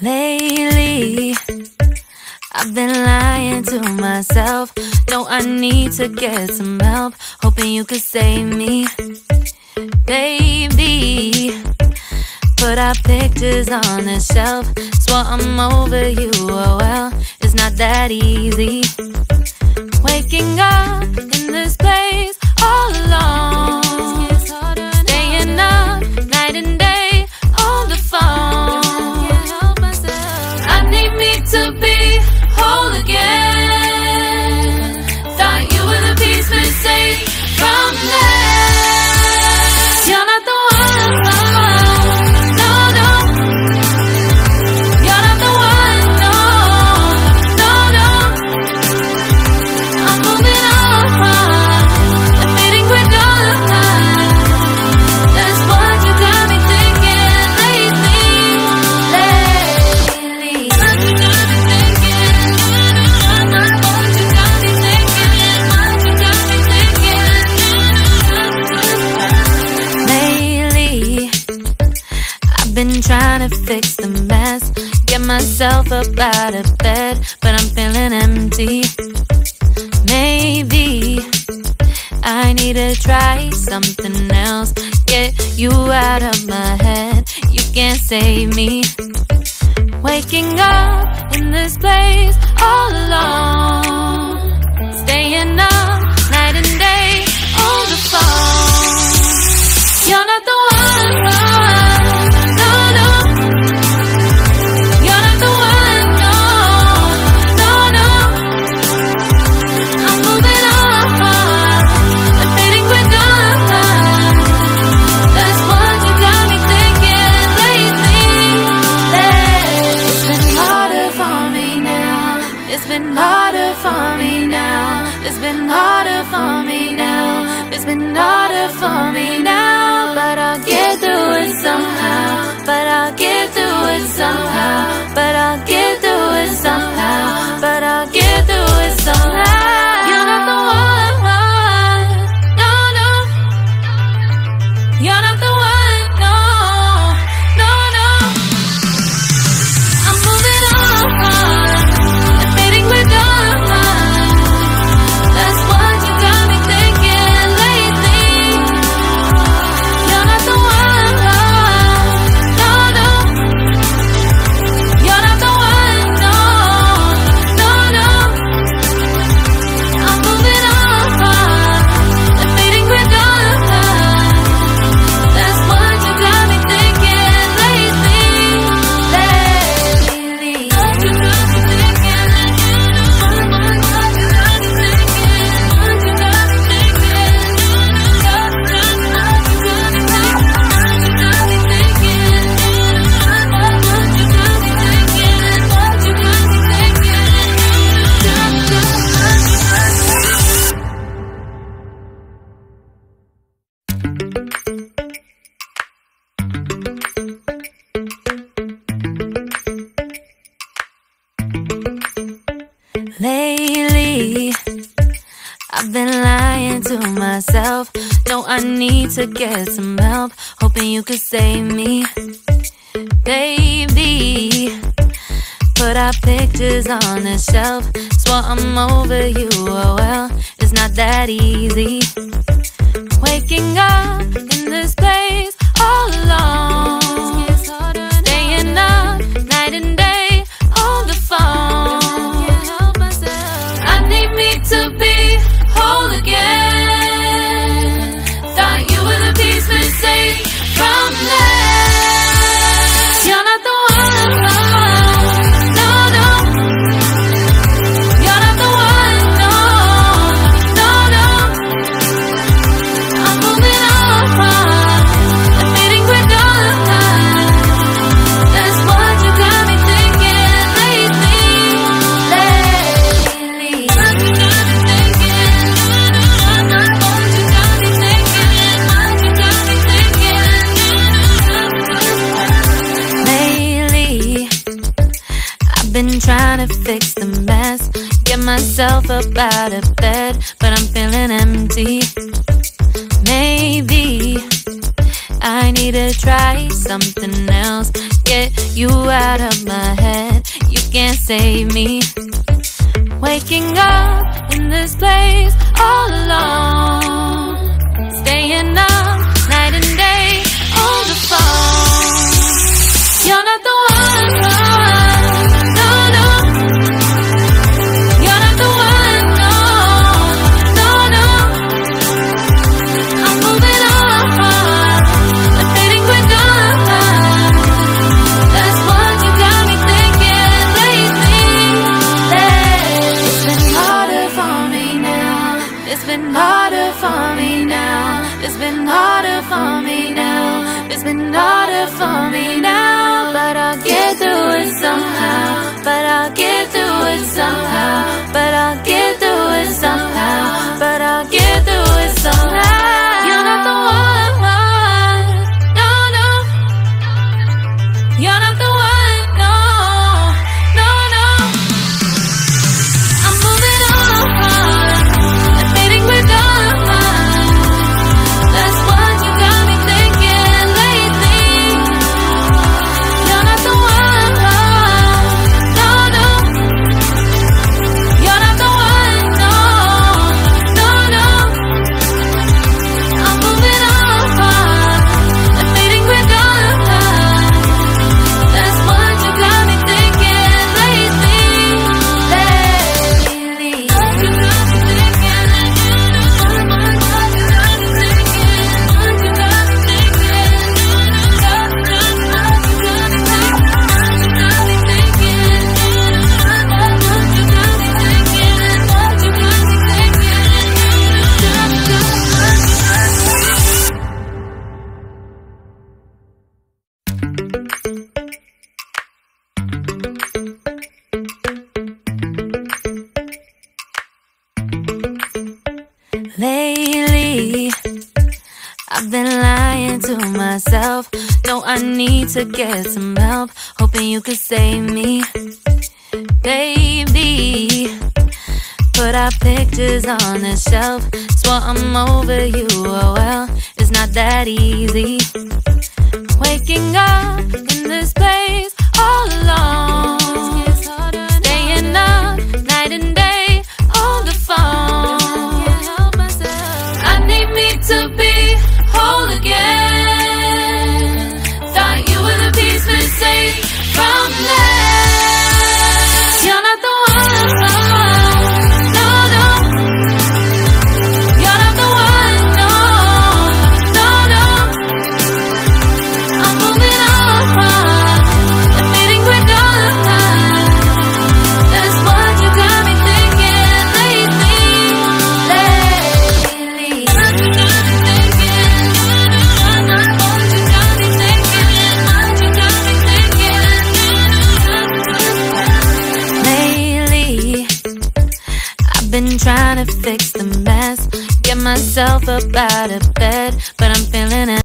Lately, I've been lying to myself. Know I need to get some help. Hoping you could save me, baby. Put our pictures on the shelf. Swore I'm over you, oh well. It's not that easy. Waking up in this place all alone. Staying up night and day on the phone. Need me to be whole again. Thought you were the piece missing from the last. You're not the one, no, no. You're not the one, no, no, no. I'm moving on from the meeting with your love. That's what you got me thinking lately. Been trying to fix the mess, get myself up out of bed, but I'm feeling empty. Maybe I need to try something else, get you out of my head. You can't save me. Waking up in this place all alone, staying up night and day on the phone. You're not the one, No, I need to get some help. Hoping you could save me, baby. Put our pictures on the shelf. Swore I'm over you, oh well. It's not that easy. Waking up in this place all alone. Staying up night and day on the phone. I need me to be whole again. Say from left. You're not the one, no, no. You're not the one, no, no, no. I'm moving on from the meeting with your love. That's what you got me thinking lately. myself up out of bed, but I'm feeling empty. Maybe I need to try something else. Get you out of my head, you can't save me. Waking up in this place all alone, staying up night and day on the phone. You're not the one for me. To get some help, hoping you could save me, baby. Put our pictures on the shelf, swore I'm over you, oh well, it's not that easy. Waking up in this place all alone, staying up night and day on the phone. I need me to be whole again. From left, you're not the one, no, no. You're not the one, no, no, no. I'm moving on from the meeting with all of mine. That's what you got me thinking lately. That's what you got me thinking. That's what you got me thinking. Been trying to fix the mess, get myself up out of bed, but I'm feeling